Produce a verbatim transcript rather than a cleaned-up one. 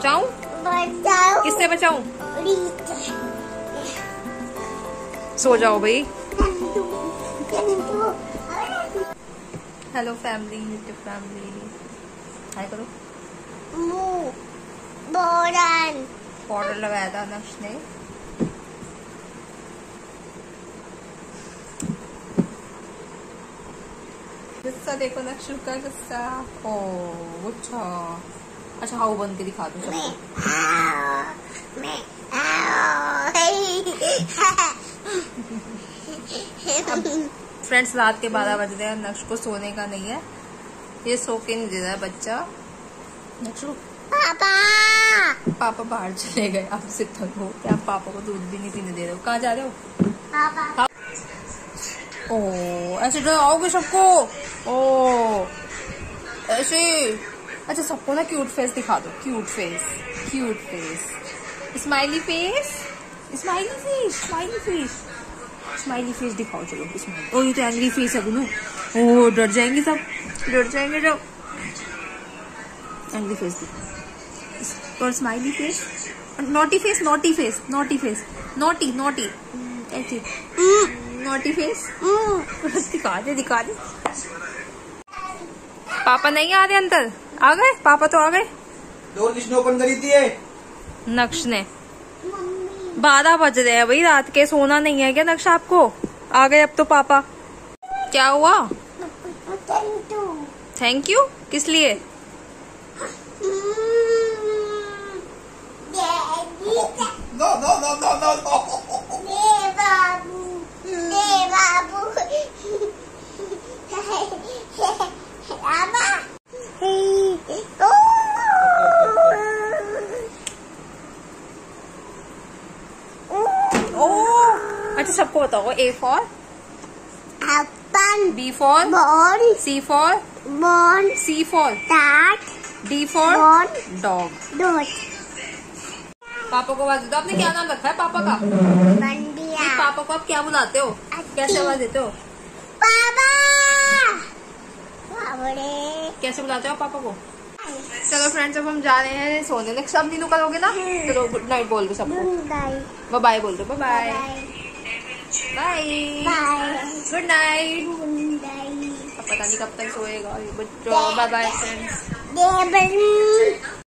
बचाऊं? बचाओ। किससे बचाऊं? सो जाओ भाई। Hello family, YouTube family, hi करो। पाउडर पाउडर लगाया था नक्श ने। गुस्सा देखो नक्शु का गुस्सा। ओ अच्छा अच्छा हाउ बन के दिखा दो सबको। फ्रेंड्स रात के बारह बज रहे हैं, नक्श को सोने का नहीं है, ये सो के नहीं दे रहा है बच्चा। नक्शु पापा पापा बाहर चले गए, आप से थक हो क्या? आप पापा को दूध भी नहीं पीने दे रहे हो। कहाँ जा रहे हो पापा? ओ ऐसे डराओगे सबको? ओ ऐसे अच्छा सबको ना क्यूट फेस दिखा दो। Cute face, cute face, smiley face, smiley face, smiley face, smiley face दिखाओ। चलो स्माइली। ओ ये तो एंग्री फेस है गुनू। ओ डर जाएंगे सब, डर जाएंगे जब। एंग्री फेस दिखाओ और smiley face. Naughty face, naughty face, naughty face, naughty naughty ऐसे नॉटी फेस दिखा दे, दिखा दे। पापा नहीं आ रहे अंदर? आ गए पापा तो आ गए। डोर किसने ओपन करी थी? नक्श ने। बारह बज रहे हैं भाई रात के, सोना नहीं है क्या नक्श आपको? आ गए अब तो पापा। क्या हुआ? थैंक यू किस लिए? No no no no no no बाबू, बाबू। अच्छा सबको बताओ। A for apple, B for ball, C for ball, C for cat, D for dog. Dog. पापा को आवाज दो। आपने क्या नाम रखा है पापा का? बंडिया। पापा को आप क्या बुलाते हो? कैसे आवाज देते हो पापा? कैसे बुलाते हो पापा को? चलो फ्रेंड्स अब हम जा रहे हैं सोने। नेक्स्ट सब नीनू करोगे ना? चलो गुड नाइट बोल दो सबको, बाय बोल दो। Bye bye good night. पता नहीं कब तक सोएगा बच्चों। Bye bye friends.